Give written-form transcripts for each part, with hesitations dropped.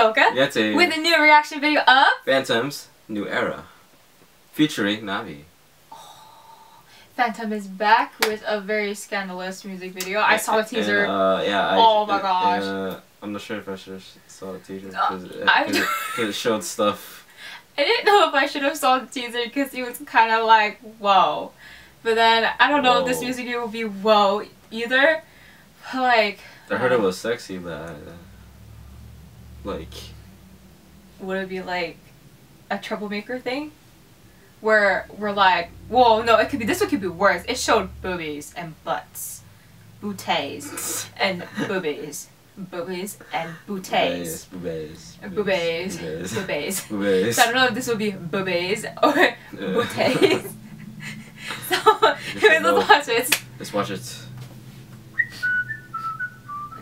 Ahsoka, Yancy, with a new reaction video of Phantom's New Era, featuring Navi. Phantom is back with a very scandalous music video. I saw the teaser. Oh my gosh. I'm not sure if I should have saw the teaser because it showed stuff. I didn't know if I should have saw the teaser because it was kind of like, whoa. But then, I don't know if this music video will be whoa either. But like... I heard it was sexy, but like... Would it be like a troublemaker thing? Where we're like, whoa, no, it could be, this one could be worse. It showed boobies and butts. Bootays and boobies. Boobies and bootays. Boobies. Boobies. Boobies. Boobies. So I don't know if this would be boobies or bootays. So, anyways, let's watch it. Let's watch it.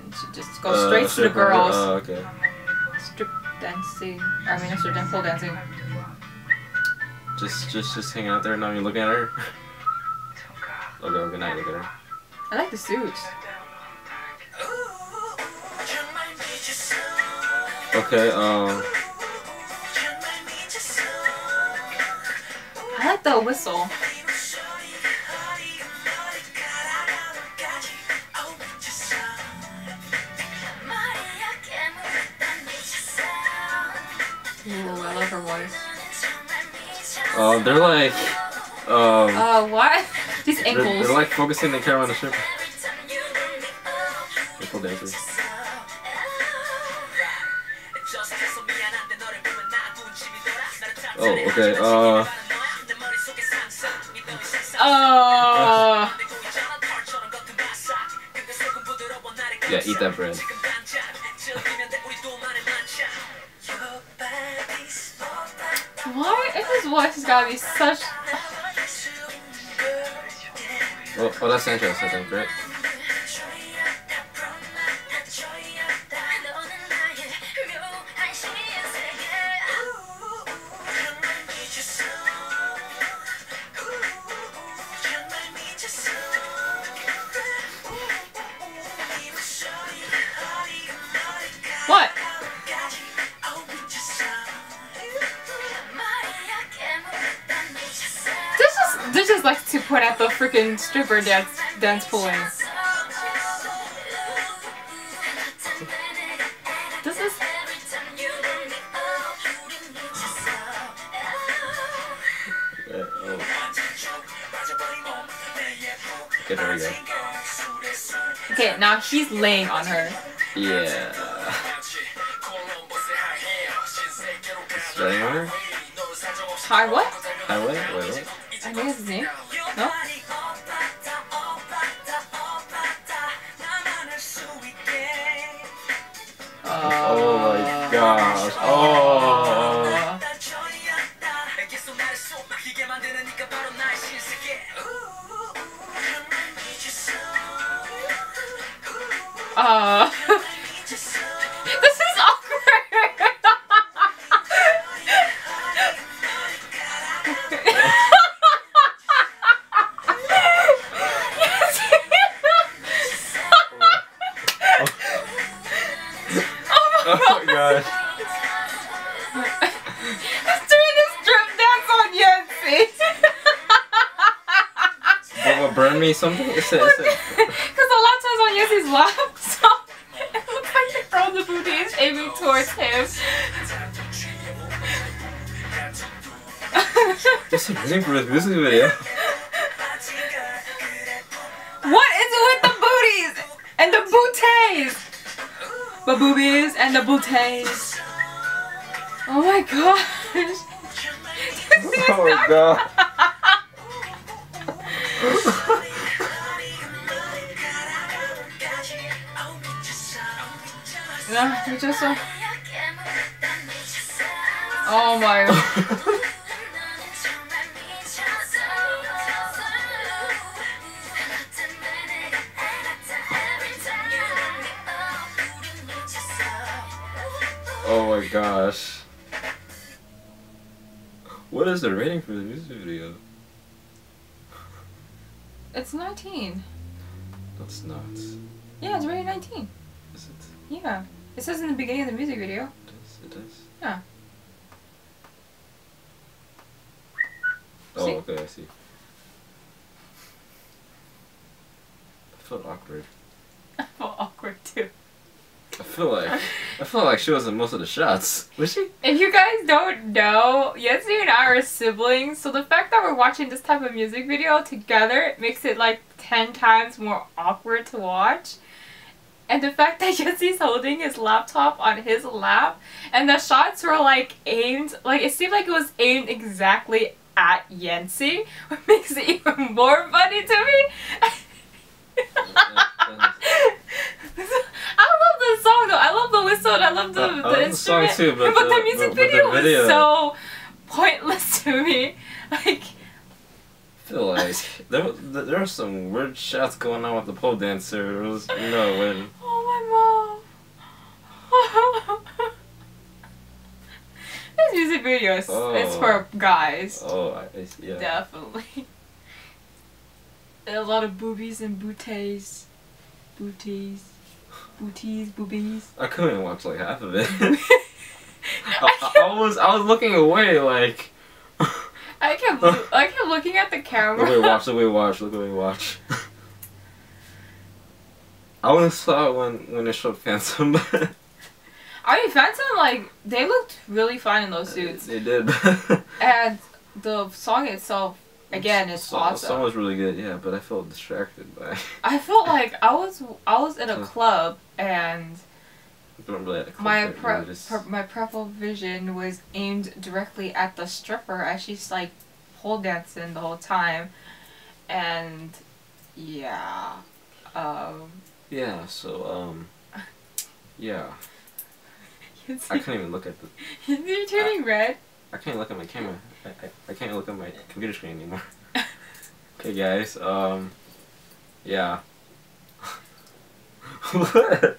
And she just goes straight to the girls. Oh, okay. Strip dancing. I mean, strip dance, pole dancing. Just hang out there and not even look at her. Oh, no, good night, look at her. I like the suits. Okay, I like the whistle. Ooh, I love her voice. They're like, what? These ankles. They're like focusing the camera on the strip. Ankle dancers. Oh, okay, yeah, eat that bread. What? His voice has gotta be such... Oh, that's Sanchez, I think, right? What? This is like to point out the freaking stripper dance pulling. This is... Okay, there we go. Okay, now he's laying on her. Yeah. He's laying on her? Hi, what? Hi, what? Wait, what? I think that's his name. No? Oh my gosh. Oh. This is awkward. Oh my gosh. He's doing this strip dance on Yancy. Will burn me something? Because a lot of times on Yancy's laptop, it looks like they throw the booties aiming towards him. What's happening for this music video? What is it with the booties and the bootays? The boobies and the bootays. Oh my gosh. Oh my god. Yeah, we just saw. Oh my god. Oh my gosh. What is the rating for the music video? It's 19. That's not. Yeah, it's rated 19. Is it? Yeah. It says in the beginning of the music video. It is. it does? Yeah. Oh, see? Okay, I see. I felt awkward. I felt awkward too. I feel like she was in most of the shots. Was she? If you guys don't know, Yancy and I are siblings, so the fact that we're watching this type of music video together makes it like 10 times more awkward to watch. And the fact that Yancy's holding his laptop on his lap, and the shots were like aimed, like it seemed like it was aimed exactly at Yancy, which makes it even more funny to me. I love the whistle and I love the instrument, too, but the music video was so pointless to me. Like, I feel like there were some weird shots going on with the pole dancer. It was, you know, when... Oh, my mom. This music video is it's for guys. Oh, yeah. Definitely. There are a lot of boobies and booties. Boobies. I couldn't watch like half of it. I was looking away like. I kept looking at the camera. Look away, watch. I only saw it when they showed Phantom. I mean, Phantom, like, they looked really fine in those suits. They did. And the song itself. Again, it's awesome. The song was really good, yeah, but I felt distracted by it. I felt like I was in a club and my peripheral vision was aimed directly at the stripper as she's like pole dancing the whole time, and yeah, yeah. So yeah. I couldn't even look at the. You're turning red. I can't look at my camera. I can't look at my computer screen anymore. Okay, guys. Yeah. What?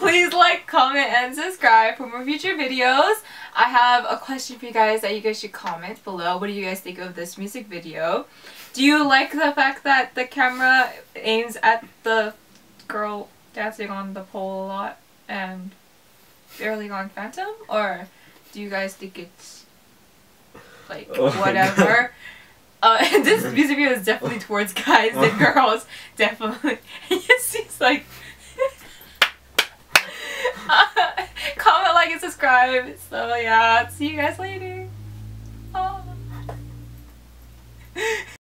Please like, comment, and subscribe for more future videos. I have a question for you guys that you guys should comment below. What do you guys think of this music video? Do you like the fact that the camera aims at the girl dancing on the pole a lot? And early on Phantom, or do you guys think it's like whatever? This music video is definitely towards guys and girls, definitely. It's like comment, like, and subscribe. So yeah, see you guys later.